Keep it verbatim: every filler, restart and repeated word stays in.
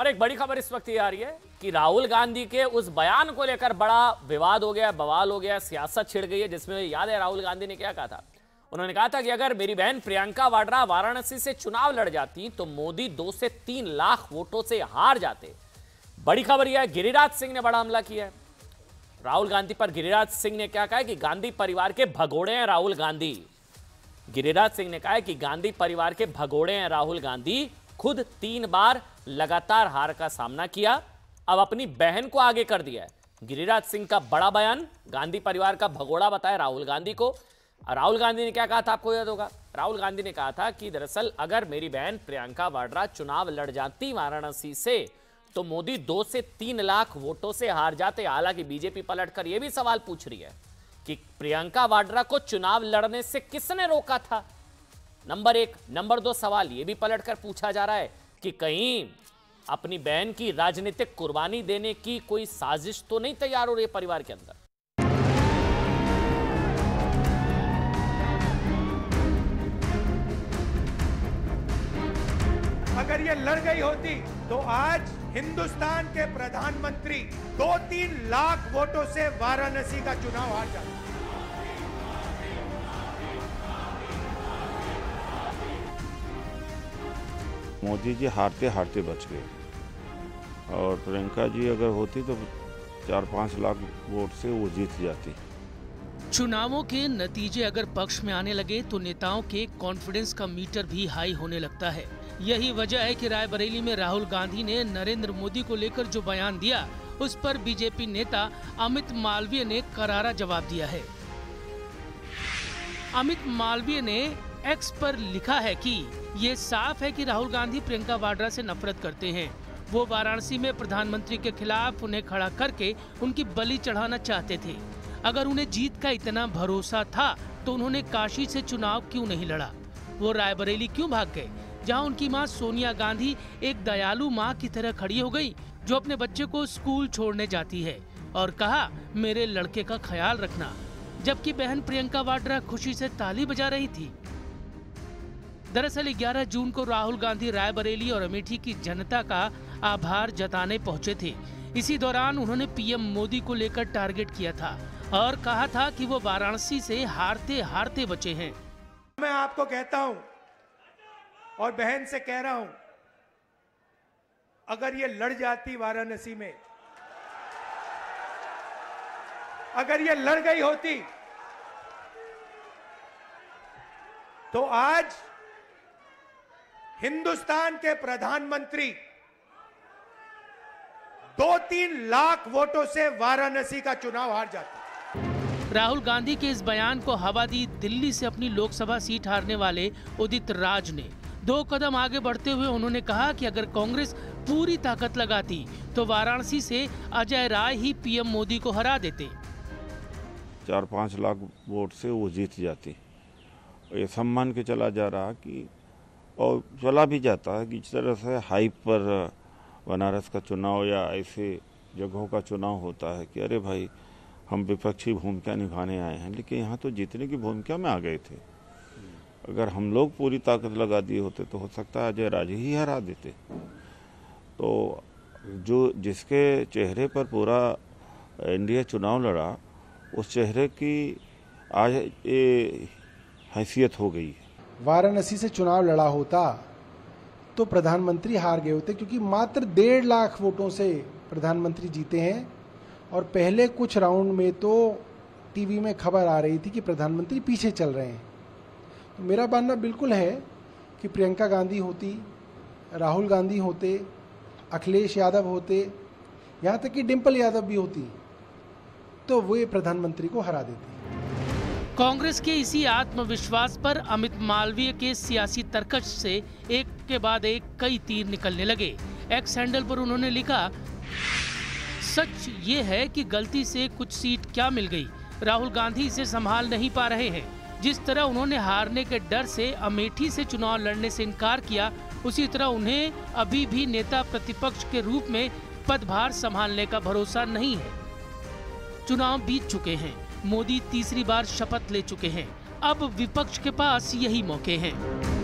और एक बड़ी खबर इस वक्त ये आ रही है कि राहुल गांधी के उस बयान को लेकर बड़ा विवाद हो गया, बवाल हो गया, सियासत छिड़ गई है, जिसमें याद है राहुल गांधी ने क्या कहा था। उन्होंने कहा था कि अगर मेरी बहन प्रियंका वाड्रा वाराणसी से चुनाव लड़ जाती तो मोदी दो से तीन लाख वोटों से हार जाते। बड़ी खबर यह है गिरिराज सिंह ने बड़ा हमला किया है राहुल गांधी पर। गिरिराज सिंह ने क्या कहा कि गांधी परिवार के भगोड़े हैं राहुल गांधी। गिरिराज सिंह ने कहा है कि गांधी परिवार के भगोड़े हैं राहुल गांधी, खुद तीन बार लगातार हार का सामना किया, अब अपनी बहन को आगे कर दिया है। गिरिराज सिंह का बड़ा बयान, गांधी परिवार का भगोड़ा बताया राहुल गांधी को। राहुल गांधी ने क्या कहा था आपको याद होगा। राहुल गांधी ने कहा था कि दरअसल अगर मेरी बहन प्रियंका वाड्रा चुनाव लड़ जाती वाराणसी से तो मोदी दो से तीन लाख वोटों से हार जाते। हालांकि बीजेपी पलटकर यह भी सवाल पूछ रही है कि प्रियंका वाड्रा को चुनाव लड़ने से किसने रोका था, नंबर एक। नंबर दो, सवाल यह भी पलटकर पूछा जा रहा है कि कहीं अपनी बहन की राजनीतिक कुर्बानी देने की कोई साजिश तो नहीं तैयार हो रही है परिवार के अंदर। अगर ये लड़ गई होती तो आज हिंदुस्तान के प्रधानमंत्री दो तीन लाख वोटों से वाराणसी का चुनाव हार जाते। मोदी जी हारते हारते बच गए और प्रियंका जी अगर होती तो चार पांच लाख वोट से वो जीत जाती। चुनावों के नतीजे अगर पक्ष में आने लगे तो नेताओं के कॉन्फिडेंस का मीटर भी हाई होने लगता है। यही वजह है कि रायबरेली में राहुल गांधी ने नरेंद्र मोदी को लेकर जो बयान दिया उस पर बीजेपी नेता अमित मालवीय ने करारा जवाब दिया है। अमित मालवीय ने एक्स पर लिखा है कि ये साफ है कि राहुल गांधी प्रियंका वाड्रा से नफरत करते हैं। वो वाराणसी में प्रधानमंत्री के खिलाफ उन्हें खड़ा करके उनकी बलि चढ़ाना चाहते थे। अगर उन्हें जीत का इतना भरोसा था तो उन्होंने काशी से चुनाव क्यों नहीं लड़ा, वो रायबरेली क्यों भाग गए, जहां उनकी मां सोनिया गांधी एक दयालु मां की तरह खड़ी हो गई जो अपने बच्चे को स्कूल छोड़ने जाती है और कहा मेरे लड़के का ख्याल रखना, जबकि बहन प्रियंका वाड्रा खुशी से ताली बजा रही थी। दरअसल ग्यारह जून को राहुल गांधी रायबरेली और अमेठी की जनता का आभार जताने पहुंचे थे। इसी दौरान उन्होंने पीएम मोदी को लेकर टारगेट किया था और कहा था कि वो वाराणसी से हारते हारते बचे हैं। मैं आपको कहता हूं और बहन से कह रहा हूं, अगर ये लड़ जाती वाराणसी में, अगर ये लड़ गई होती तो आज हिंदुस्तान के प्रधानमंत्री दो तीन लाख वोटों से वाराणसी का चुनाव हार जाता। राहुल गांधी के इस बयान को हवा दी दिल्ली से अपनी लोकसभा सीट हारने वाले उदित राज ने। दो कदम आगे बढ़ते हुए उन्होंने कहा कि अगर कांग्रेस पूरी ताकत लगाती तो वाराणसी से अजय राय ही पीएम मोदी को हरा देते। चार पाँच लाख वोट से वो जीत जाती। ये सम्मान के चला जा रहा कि और चला भी जाता है कि इस तरह से हाइप पर बनारस का चुनाव या ऐसे जगहों का चुनाव होता है कि अरे भाई हम विपक्षी भूमिका निभाने आए हैं, लेकिन यहाँ तो जीतने की भूमिका में आ गए थे। अगर हम लोग पूरी ताकत लगा दिए होते तो हो सकता है अजय राज ही हरा देते। तो जो जिसके चेहरे पर पूरा इंडिया चुनाव लड़ा उस चेहरे की आज ये हैसियत हो गई। वाराणसी से चुनाव लड़ा होता तो प्रधानमंत्री हार गए होते, क्योंकि मात्र डेढ़ लाख वोटों से प्रधानमंत्री जीते हैं और पहले कुछ राउंड में तो टीवी में खबर आ रही थी कि प्रधानमंत्री पीछे चल रहे हैं। तो मेरा मानना बिल्कुल है कि प्रियंका गांधी होती, राहुल गांधी होते, अखिलेश यादव होते, यहाँ तक कि डिम्पल यादव भी होती, तो वे प्रधानमंत्री को हरा देती। कांग्रेस के इसी आत्मविश्वास पर अमित मालवीय के सियासी तर्कश से एक के बाद एक कई तीर निकलने लगे। एक्स हैंडल पर उन्होंने लिखा, सच ये है कि गलती से कुछ सीट क्या मिल गई, राहुल गांधी इसे संभाल नहीं पा रहे हैं। जिस तरह उन्होंने हारने के डर से अमेठी से चुनाव लड़ने से इनकार किया, उसी तरह उन्हें अभी भी नेता प्रतिपक्ष के रूप में पदभार संभालने का भरोसा नहीं है। चुनाव बीत चुके हैं, मोदी तीसरी बार शपथ ले चुके हैं, अब विपक्ष के पास यही मौके हैं।